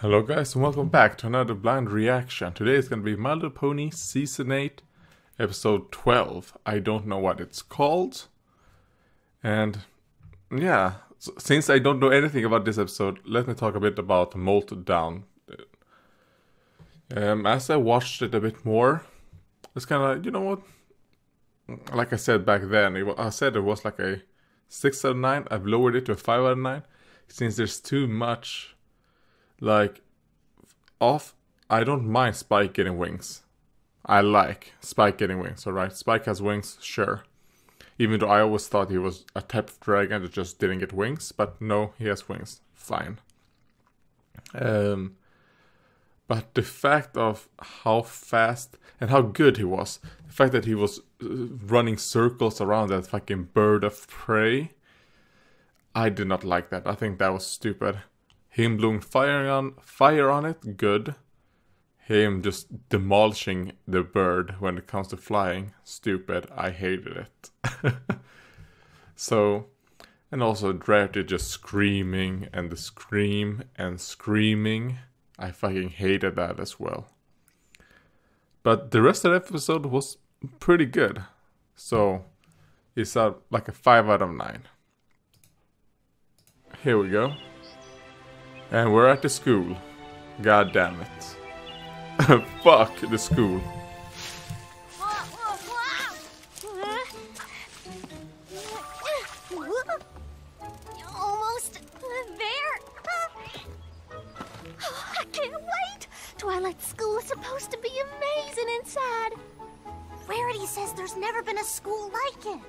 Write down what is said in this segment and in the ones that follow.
Hello guys and welcome back to another blind reaction. Today is going to be My Little Pony Season 8, Episode 12. I don't know what it's called. And yeah, since I don't know anything about this episode, let me talk a bit about Molted Down. As I watched it a bit more, it's kind of like, you know what? Like I said back then, I said it was like a 6 out of 9. I've lowered it to a 5 out of 9. Since there's too much... like, I don't mind Spike getting wings. I like Spike getting wings, alright? Spike has wings, sure. Even though I always thought he was a type of dragon that just didn't get wings, but no, he has wings. Fine. But the fact of how fast and how good he was, the fact that he was running circles around that fucking bird of prey, I did not like that. I think that was stupid. Him blowing fire on it, good. Him just demolishing the bird when it comes to flying, stupid. I hated it. So, and also Drafty just screaming and the scream and screaming. I fucking hated that as well. But the rest of the episode was pretty good. So, it's like a 5 out of 9. Here we go. And we're at the school. God damn it. Fuck the school. Almost there. Oh, I can't wait. Twilight School is supposed to be amazing inside. Rarity says there's never been a school like it.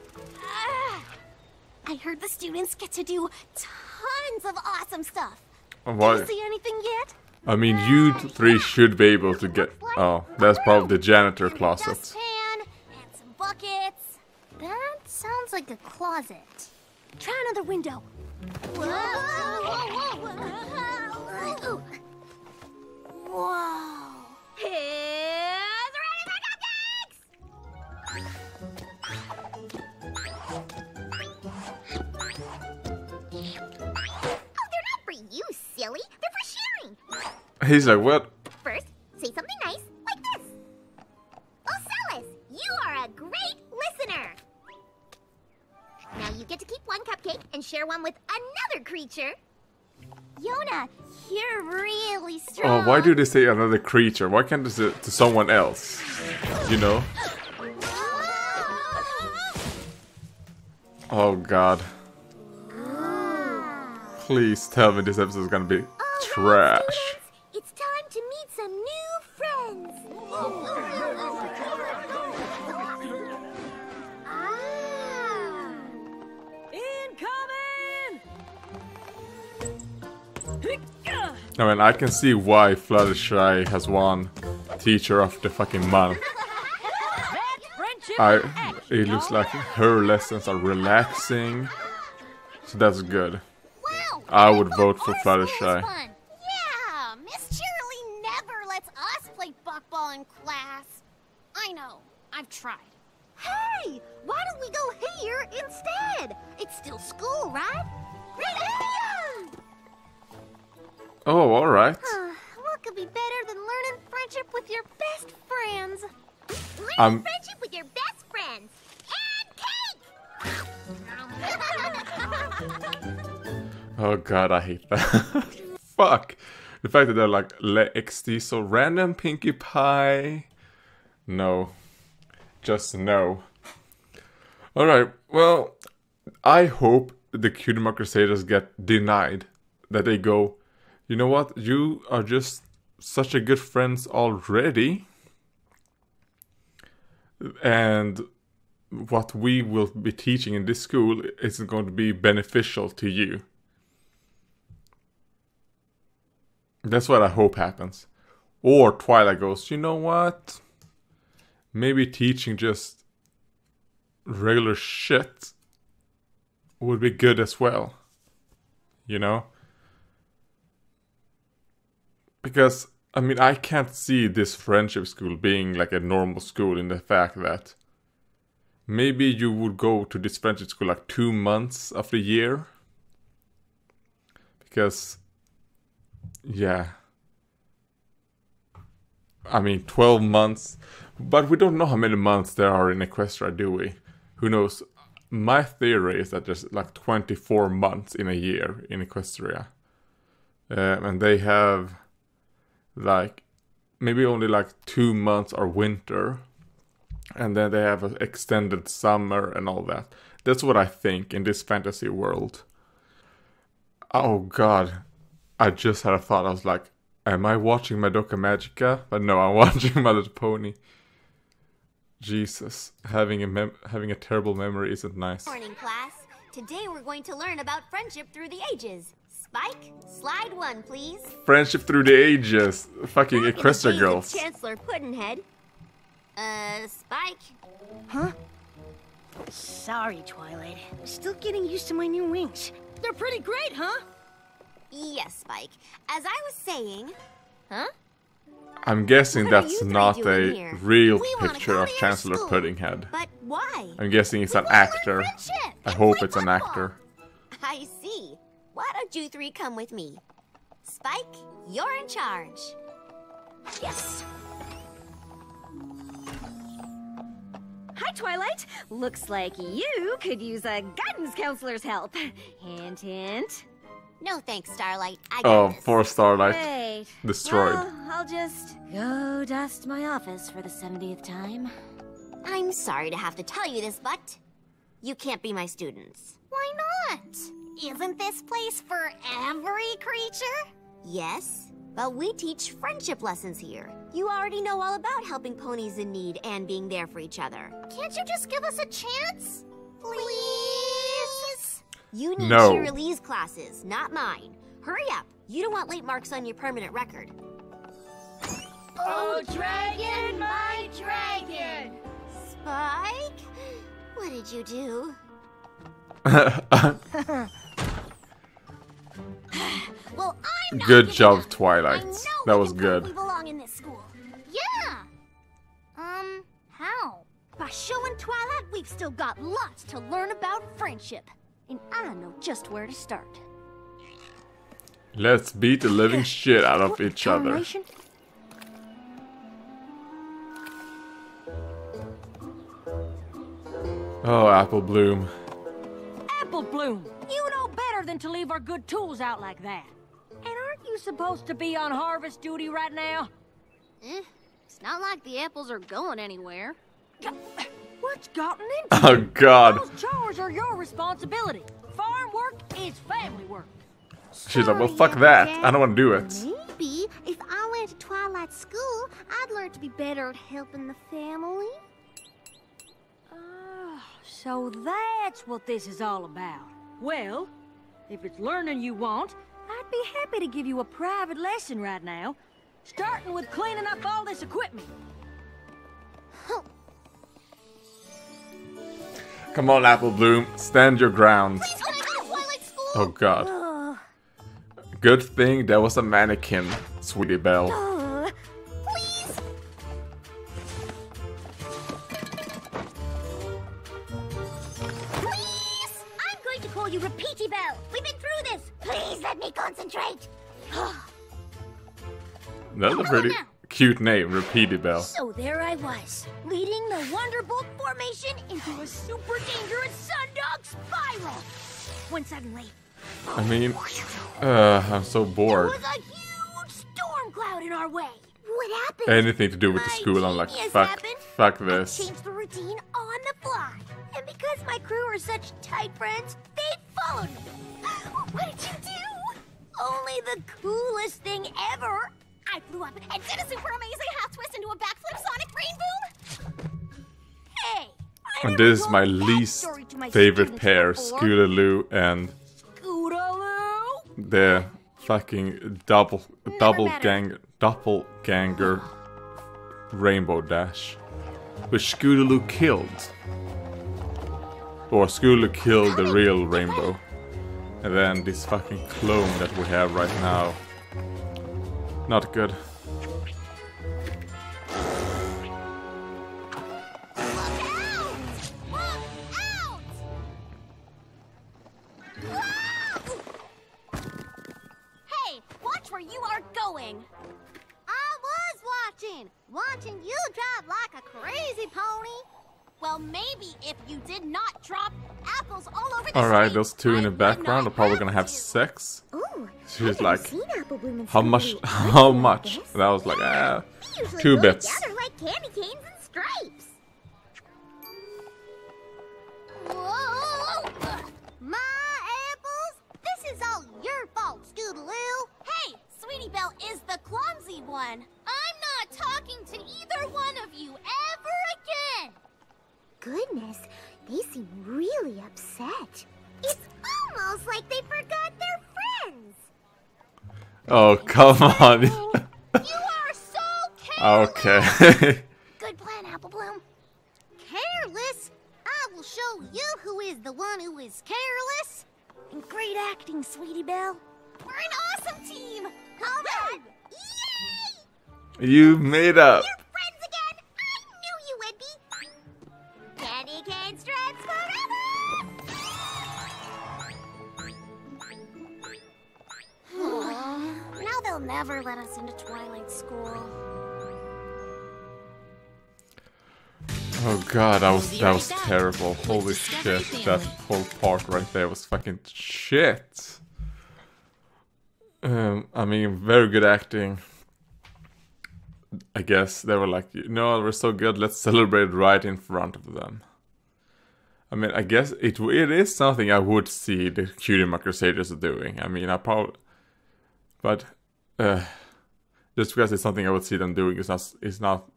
I heard the students get to do tons of awesome stuff. Why? Did you see anything yet? I mean, you three should be able to get... oh, that's probably the janitor closet. Dustpan and some buckets. That sounds like a closet. Try another window. Whoa! Whoa! Whoa! Whoa! Whoa! Here's ready for cupcakes! Silly, they're for sharing. He's like, what? First, say something nice, like this. Ocellus, you are a great listener. Now you get to keep one cupcake and share one with another creature. Yona, you're really strong. Oh, why do they say another creature? Why can't they say it to someone else? You know? Oh, God. Please tell me this episode is gonna be trash. Right, it's time to meet some new friends. Incoming! I mean, I can see why Fluttershy has won Teacher of the fucking month. It looks like her lessons are relaxing, so that's good. I would vote for Fluttershy. Yeah, Miss Cheerily never lets us play buckball in class. I know, I've tried. Hey, why don't we go here instead? It's still school, right? Oh, all right. What could be better than learning friendship with your best friends? Learning friendship with your best friends and cake. Oh God, I hate that. Fuck. The fact that they're like, let XD, so random Pinkie Pie. No. Just no. Alright, well, I hope the Cutie Mark Crusaders get denied. That they go, you know what, you are just such a good friends already. And what we will be teaching in this school isn't going to be beneficial to you. That's what I hope happens. Or Twilight goes, you know what? Maybe teaching just regular shit would be good as well. You know? Because, I mean, I can't see this friendship school being like a normal school in the fact that maybe you would go to this friendship school like 2 months of the year. Because... yeah, I mean, 12 months. But we don't know how many months there are in Equestria, do we? Who knows? My theory is that there's like 24 months in a year in Equestria. And they have like maybe only like 2 months are winter. And then they have an extended summer and all that. That's what I think in this fantasy world. Oh god. I just had a thought. I was like, am I watching Madoka Magica? But no, I'm watching My Little Pony. Jesus, having a terrible memory isn't nice. Morning, class. Today we're going to learn about friendship through the ages. Spike, slide one, please. Friendship through the ages. Fucking Equestria Girls. Chancellor Puddinghead. Spike. Huh? Sorry, Twilight. I'm still getting used to my new wings. They're pretty great, huh? Yes, Spike. As I was saying, huh? I'm guessing that's not a real picture of Chancellor Puddinghead. But why? I'm guessing it's an actor. I hope it's an actor. I see. Why don't you three come with me? Spike, you're in charge. Yes! Hi, Twilight. Looks like you could use a guidance counselor's help. Hint, hint. No thanks, Starlight. I got this. Poor Starlight. Great. Destroyed. Well, I'll just go dust my office for the 70th time. I'm sorry to have to tell you this, but you can't be my students. Why not? Isn't this place for every creature? Yes, but we teach friendship lessons here. You already know all about helping ponies in need and being there for each other. Can't you just give us a chance? Please? You need cheerleading classes, not mine. Hurry up. You don't want late marks on your permanent record. Oh, dragon, my dragon! Spike? What did you do? Well, I'm not good job, up. Twilight. That was good. We belong in this school. Yeah! How? By showing Twilight we've still got lots to learn about friendship. And I know just where to start. Let's beat the living shit out of each other. Oh, Apple Bloom. Apple Bloom, you know better than to leave our good tools out like that. And aren't you supposed to be on harvest duty right now? It's not like the apples are going anywhere. What's gotten into you? Oh god. Those chores are your responsibility. Farm work is family work. She's like, well fuck that. I don't want to do it. Maybe if I went to Twilight School, I'd learn to be better at helping the family. So that's what this is all about. Well, if it's learning you want, I'd be happy to give you a private lesson right now. Starting with cleaning up all this equipment. Huh. Come on, Apple Bloom, stand your ground. Oh god. Good thing there was a mannequin, Sweetie Belle. Please. Please! I'm going to call you Repeaty Belle. We've been through this. Please let me concentrate. That's a pretty cute name, Repeaty Belle. So there I was, leading the Wonderbolt formation into a super dangerous sundog spiral. When suddenly, I mean, I'm so bored. There was a huge storm cloud in our way. What happened? Anything to do with the school, I'm like, fuck this. I changed the routine on the fly, and because my crew are such tight friends, they followed me. What did you do? Only the coolest thing ever. I flew up and did a super amazing half twist into a backflip sonic rain boom. Hey, and this is my least favorite pair, Scootaloo and the fucking doppelganger Rainbow Dash, which Scootaloo killed, or Scootaloo killed the real Rainbow, and then this fucking clone that we have right now. Not good. Look out! Look out! Whoa! Hey, watch where you are going. I was Watching you drive like a crazy pony. Well, maybe if you did not drop apples all over the street. Alright, those two in the background are probably gonna have sex. Ooh, she was like, how much? How much? And I was like, ah, 2 bits. Like candy canes and stripes. Whoa! My apples? This is all your fault, Scootaloo. Hey, Sweetie Belle is the clumsy one. I'm not talking to either one of you ever again. Goodness, they seem really upset. It's almost like they forgot their friends. Oh, come on. You are so careless. Okay. Good plan, Applebloom. Careless? I will show you who is the one who is careless. And great acting, Sweetie Belle. We're an awesome team. Come on. Yay! You made up. You're friends again. I knew you would be. Candy cane stripes forever. Now they'll never let us into Twilight School. Oh god, that was terrible. Holy shit, that whole part right there was fucking shit. I mean, very good acting. I guess they were like, you know, we're so good, let's celebrate right in front of them. I mean, I guess it is something I would see the Cutie Mark Crusaders are doing. I mean, I probably, but just because it's something I would see them doing is not. It's not.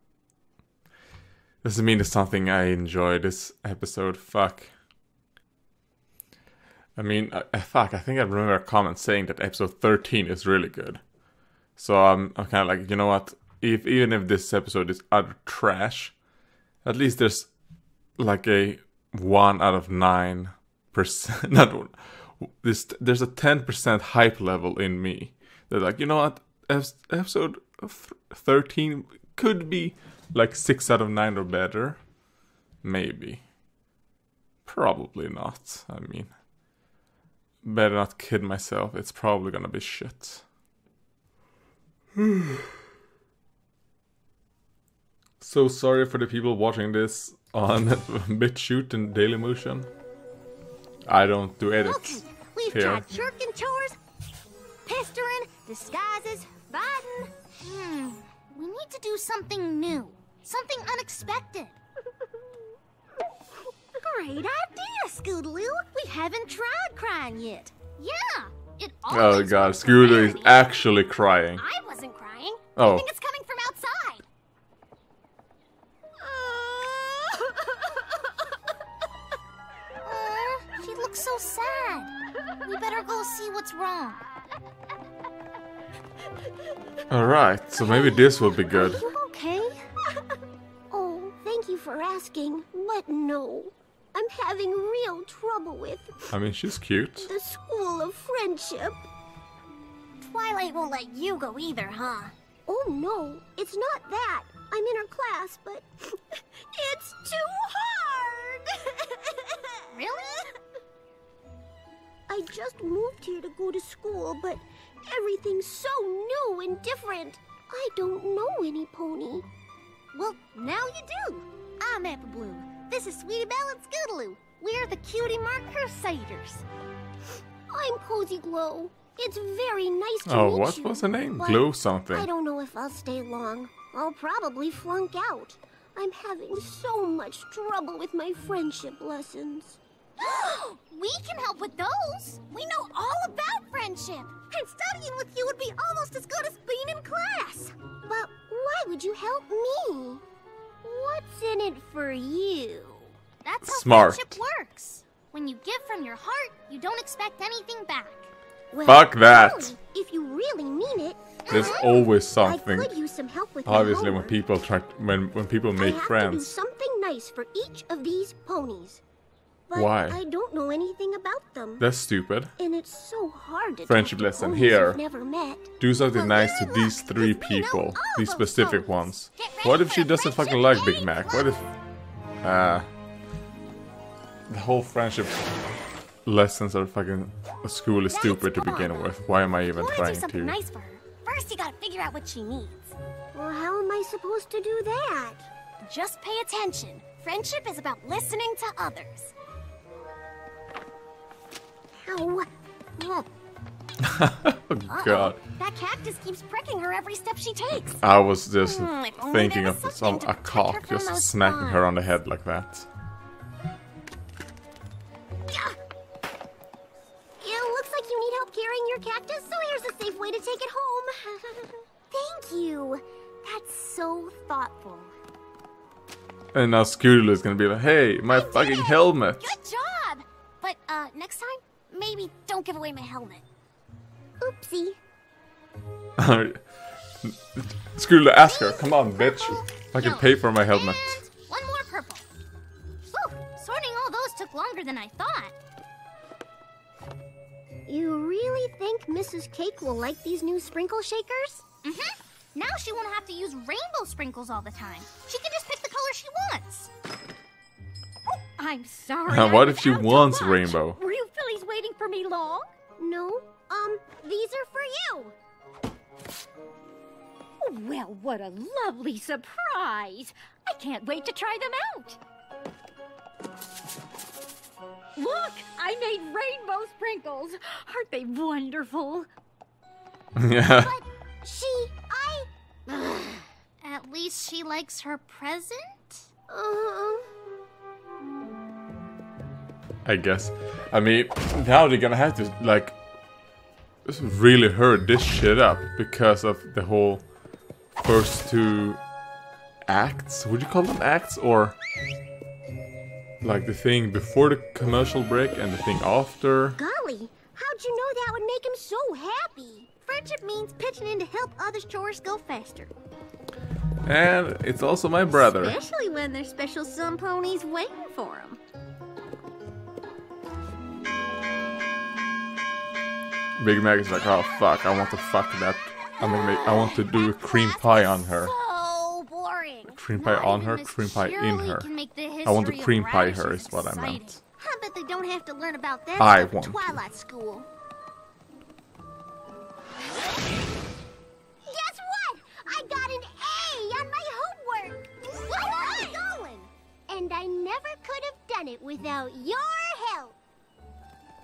Doesn't mean it's something I enjoy this episode. Fuck. I mean, fuck, I think I remember a comment saying that episode 13 is really good. So I'm kind of like, you know what? Even if this episode is utter trash, at least there's like a 1 out of 9%. Not this. There's a 10% hype level in me. They're like, you know what? Episode 13 could be like 6 out of 9 or better. Maybe. Probably not. I mean, better not kid myself. It's probably gonna be shit. So sorry for the people watching this on BitChute and Dailymotion. I don't do edits. Okay, we've tried jerking chores, pestering, disguises, riding. We need to do something new. Something unexpected. Great idea, Scootaloo. We haven't tried crying yet. Yeah. Oh god, Scootaloo is actually crying. I wasn't crying. Oh. I think it's coming from outside. She looks so sad. We better go see what's wrong. Alright, so maybe this will be good. Are you okay? Oh, thank you for asking, but no. I'm having real trouble with... I mean, she's cute. The School of Friendship. Twilight won't let you go either, huh? Oh, no. It's not that. I'm in her class, but... it's too hard! Really? I just moved here to go to school, but everything's so new and different. I don't know any pony. Well, now you do. I'm Applebloom. This is Sweetie Belle and Scootaloo. We're the Cutie Mark Crusaders. I'm Cozy Glow. It's very nice to meet you. Oh, what was her name? Glow something. I don't know if I'll stay long. I'll probably flunk out. I'm having so much trouble with my friendship lessons. We can help with those. We know all about friendship. And studying with you would be almost as good as being in class. But why would you help me? What's in it for you? That's how friendship works. When you give from your heart, you don't expect anything back. Well, fuck that. Really, if you really mean it, there's always something. I could use some help with obviously, when people try, when people make friends, to do something nice for each of these ponies. But why? I don't know anything about them. That's stupid. And it's so hard to friendship lesson here. Never met. Do something nice to these three people, these specific ones. What if she doesn't fucking like Big Mac? What if the whole friendship lessons are fucking school is stupid to begin with. Why am I even trying to? first you gotta figure out what she needs. Well, how am I supposed to do that? Just pay attention. Friendship is about listening to others. Ow. Oh, God. That cactus keeps pricking her every step she takes. I was just thinking of a cock just smacking her on the head like that. It looks like you need help carrying your cactus, so here's a safe way to take it home. Thank you. That's so thoughtful. And now Scootaloo is gonna be like, hey, my fucking helmet. Good job. But next time, maybe don't give away my helmet. Oopsie. Scootaloo, ask her. Come on, bitch. I can pay for my helmet. And one more purple. Whew, sorting all those took longer than I thought. You really think Mrs. Cake will like these new sprinkle shakers? Mm-hmm. Now she won't have to use rainbow sprinkles all the time. She can just pick the color she wants. Oh, I'm sorry. What if she wants rainbow? Were you Phillies waiting for me long? No. These are for you. Well, what a lovely surprise. I can't wait to try them out. Look, I made rainbow sprinkles. Aren't they wonderful? Yeah. But at least she likes her present? I guess. I mean, now they're gonna have to, like, really hurry this shit up because of the whole first two acts. Would you call them acts? Or, like, the thing before the commercial break and the thing after? Golly, how'd you know that would make him so happy? Friendship means pitching in to help others' chores go faster. And it's also my brother. Especially when there's special sun ponies waiting for him. Big Mac is like, oh fuck, I want to fuck that. I want to do a cream pie on her. So boring. Cream pie on her, cream pie in her. I want to cream pie her is what I meant. I bet they don't have to learn about that at Twilight School. Guess what? I got an A on my homework. Where are you going? And I never could have done it without your help.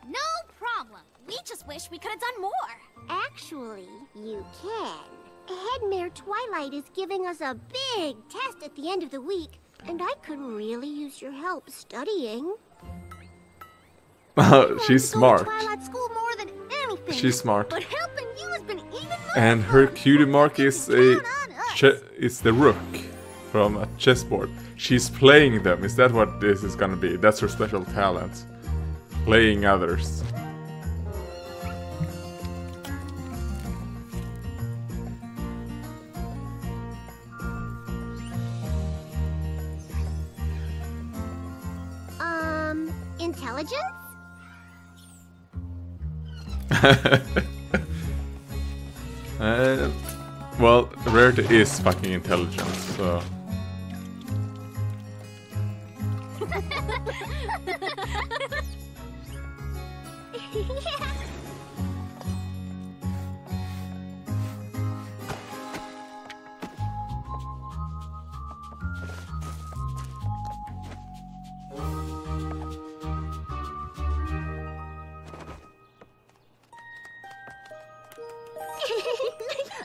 No problem. We just wish we could have done more. Actually, you can. Headmare Twilight is giving us a big test at the end of the week, and I could really use your help studying. She's smart. Twilight School more than anything. She's smart. But helping you has been even more. And her cutie mark is the rook from a chessboard. She's playing them. Is that what this is gonna be? That's her special talent. Playing others. Intelligence? Well, Rarity is fucking intelligent, so...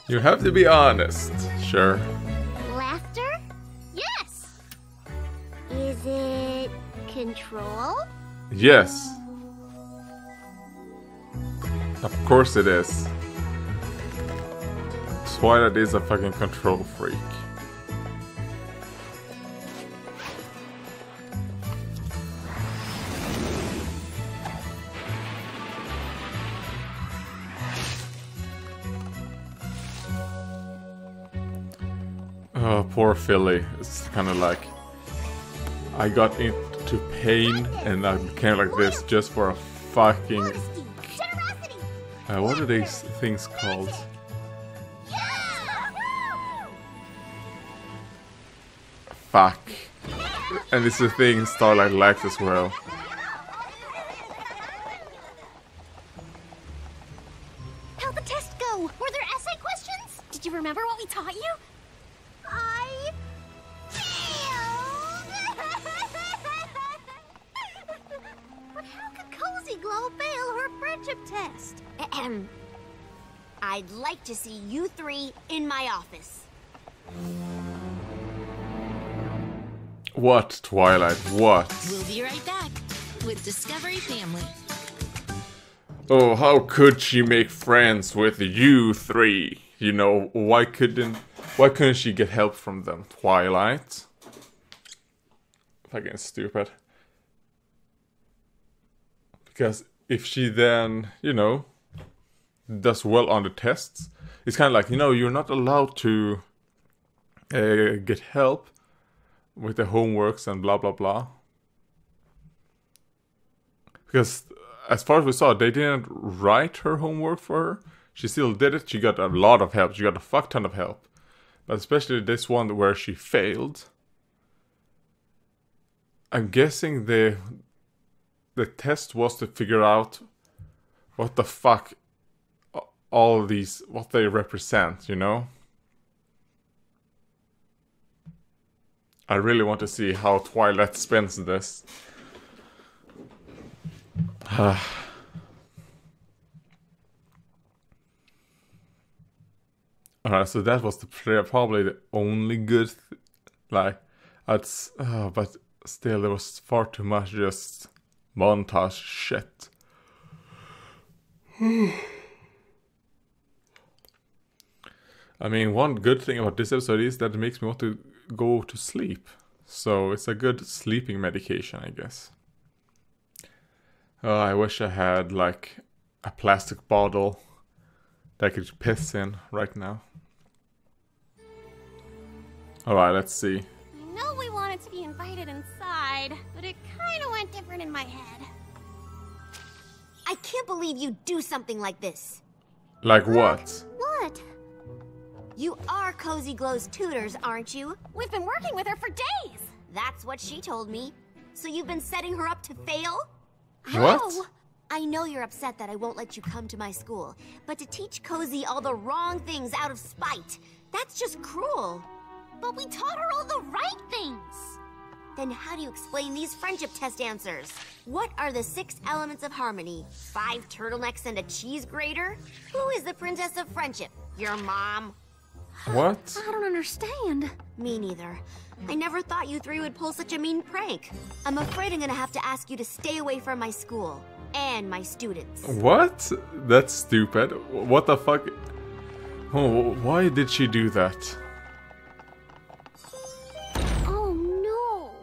You have to be honest, sure. Laughter? Yes! Is it control? Yes. Of course it is. Twilight is a fucking control freak. Oh, poor Philly. It's kind of like, I got into pain and I became like this just for a fucking... what are these things called? Fuck. And it's the thing Starlight likes as well. How the test go? Were there essay questions? taught you? I failed! But how could Cozy Glow fail her friendship test? Ahem. I'd like to see you three in my office. What, Twilight? What? We'll be right back with Discovery Family. Oh, how could she make friends with you three? You know, why couldn't she get help from them, Twilight? Fucking stupid. Because if she then, you know, does well on the tests, it's kind of like, you know, you're not allowed to get help with the homeworks and blah blah blah. Because as far as we saw, they didn't write her homework for her. She still did it. She got a lot of help. She got a fuck ton of help. But especially this one where she failed. I'm guessing the test was to figure out what the fuck all these, what they represent, you know? I really want to see how Twilight spends this. Alright, so that was probably the only good but still there was far too much just montage shit. I mean, one good thing about this episode is that it makes me want to go to sleep. So it's a good sleeping medication, I guess. Oh, I wish I had, like, a plastic bottle that I could piss in right now. Alright, let's see. I know we wanted to be invited inside, but it kind of went different in my head. I can't believe you do something like this. Like what? What? You are Cozy Glow's tutors, aren't you? We've been working with her for days. That's what she told me. So you've been setting her up to fail? What? How? I know you're upset that I won't let you come to my school, but to teach Cozy all the wrong things out of spite, that's just cruel. But we taught her all the right things. Then how do you explain these friendship test answers? What are the 6 elements of harmony? 5 turtlenecks and a cheese grater? Who is the princess of friendship? Your mom? What? I don't understand. Me neither. I never thought you three would pull such a mean prank. I'm afraid I'm gonna have to ask you to stay away from my school and my students. What? That's stupid. What the fuck? Oh, why did she do that? Oh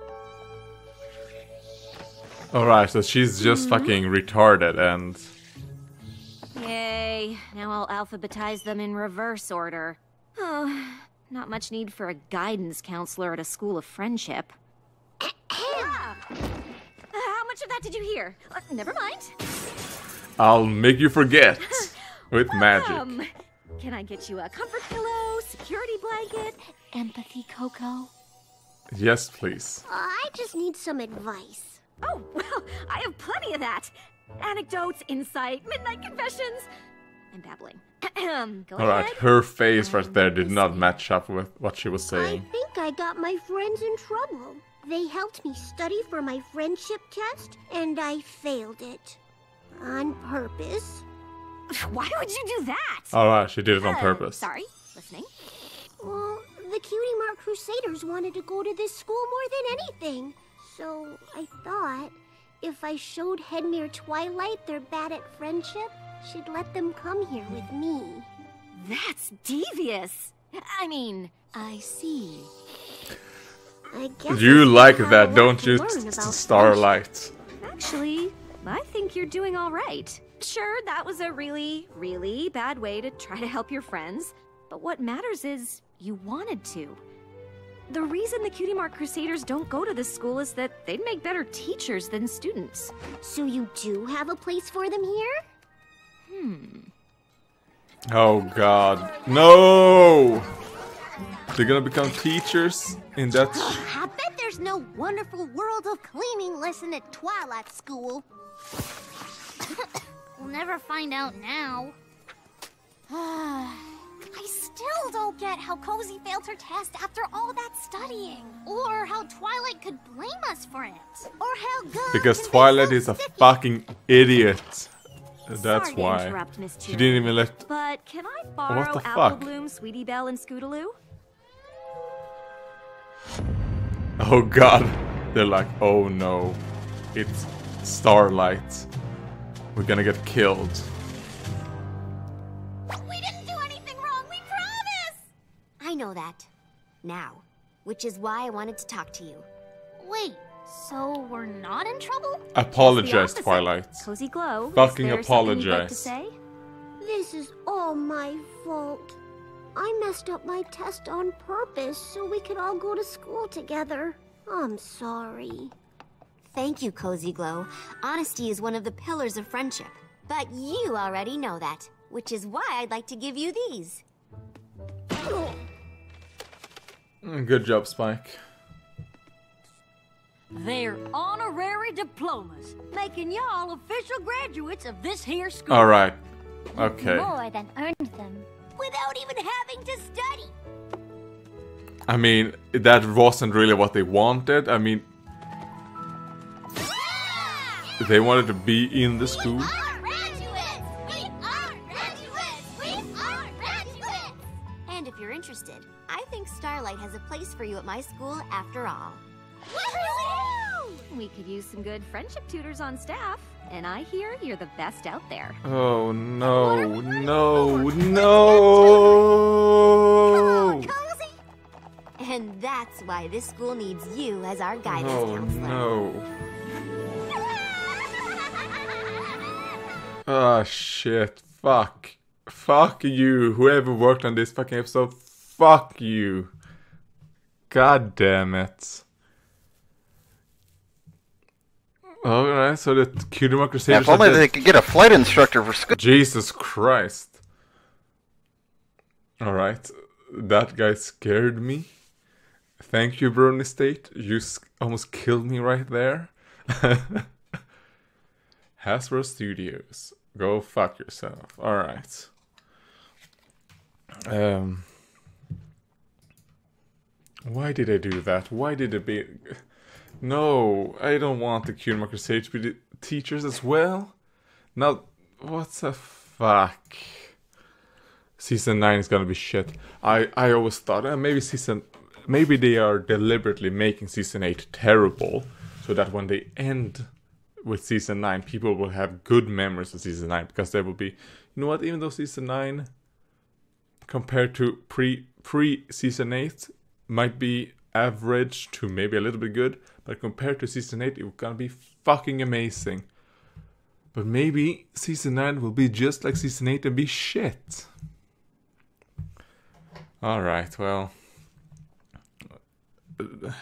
no. Alright, so she's just fucking retarded and... Yay, now I'll alphabetize them in reverse order. Oh, not much need for a guidance counselor at a school of friendship. How much of that did you hear? Never mind. I'll make you forget with magic. Can I get you a comfort pillow, security blanket, empathy cocoa? Yes, please. I just need some advice. Oh, well, I have plenty of that. Anecdotes, insight, midnight confessions. I'm babbling. Go ahead. Alright, her face right there did not match up with what she was saying. I think I got my friends in trouble. They helped me study for my friendship test, and I failed it. On purpose. Why would you do that? Alright, she did it on purpose. Sorry, listening. Well, the Cutie Mark Crusaders wanted to go to this school more than anything. So I thought... if I showed Headmare Twilight they're bad at friendship, she'd let them come here with me. That's devious. I mean, I see. I guess you like that, don't you, Starlight? Actually, I think you're doing all right. Sure, that was a really, really bad way to try to help your friends. But what matters is you wanted to. The reason the Cutie Mark Crusaders don't go to this school is that they'd make better teachers than students. So you do have a place for them here? Oh god. No! They're gonna become teachers in that... I bet there's no wonderful world of cleaning lesson at Twilight School. We'll never find out now. I still don't get how Cozy failed her test after all that studying. Or how Twilight could blame us for it. Or how good... Because Twilight is a fucking idiot. That's why. She didn't even let... But can I borrow what the fuck? Apple Bloom, Sweetie Belle, and Scootaloo? Oh god. They're like, oh no. It's Starlight. We're gonna get killed. We didn't do anything wrong, we promise! I know that. Now. Which is why I wanted to talk to you. Wait, so we're not in trouble? Apologize, Twilight. Cozy Glow, fucking apologize. Like this is all my fault. I messed up my test on purpose so we could all go to school together. I'm sorry. Thank you, Cozy Glow. Honesty is one of the pillars of friendship. But you already know that, which is why I'd like to give you these. Good job, Spike. They're honorary diplomas, making y'all official graduates of this here school. All right. Okay. More than earned them. Without even having to study. I mean, that wasn't really what they wanted. I mean, they wanted to be in the school. We are graduates! And if you're interested, I think Starlight has a place for you at my school after all. Woohoo! We could use some good friendship tutors on staff. And I hear you're the best out there. Oh no, no, no! Cozy! And that's why this school needs you as our guidance counselor. Oh no. Ah shit, fuck. Fuck you, whoever worked on this fucking episode, fuck you. God damn it. Alright, so the Cutie Mark Crusaders... If only they could get a flight instructor for school. Jesus Christ. Alright, that guy scared me. Thank you, Brony State. You almost killed me right there. Hasbro Studios. Go fuck yourself. Alright. Why did I do that? Why did it be... No, I don't want the Cutie Mark Crusaders to be teachers as well. Now, what the fuck? Season 9 is gonna be shit. I always thought maybe they are deliberately making Season 8 terrible, so that when they end with Season 9, people will have good memories of Season 9, because they will be, you know what, even though Season 9, compared to pre-Season 8, might be average to maybe a little bit good, but compared to Season 8, it's gonna be fucking amazing. But maybe Season 9 will be just like Season 8 and be shit. Alright, well.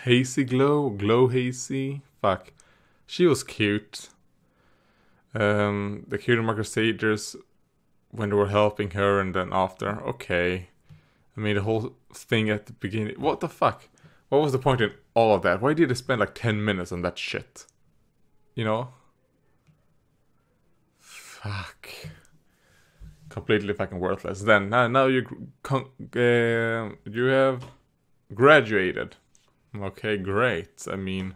Hazy Glow, Glow Hazy, fuck. She was cute. The Cutie Mark Crusaders, when they were helping her and then after, okay. I mean, the whole thing at the beginning, what the fuck? What was the point in all of that? Why did they spend like 10 minutes on that shit? You know? Fuck. Completely fucking worthless. Then, now you have graduated. Okay, great. I mean...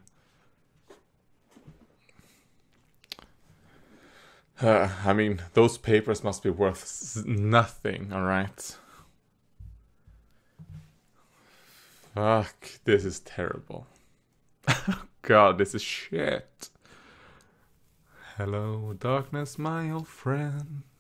those papers must be worth nothing, alright? Fuck, this is terrible. God, this is shit. Hello, darkness, my old friend.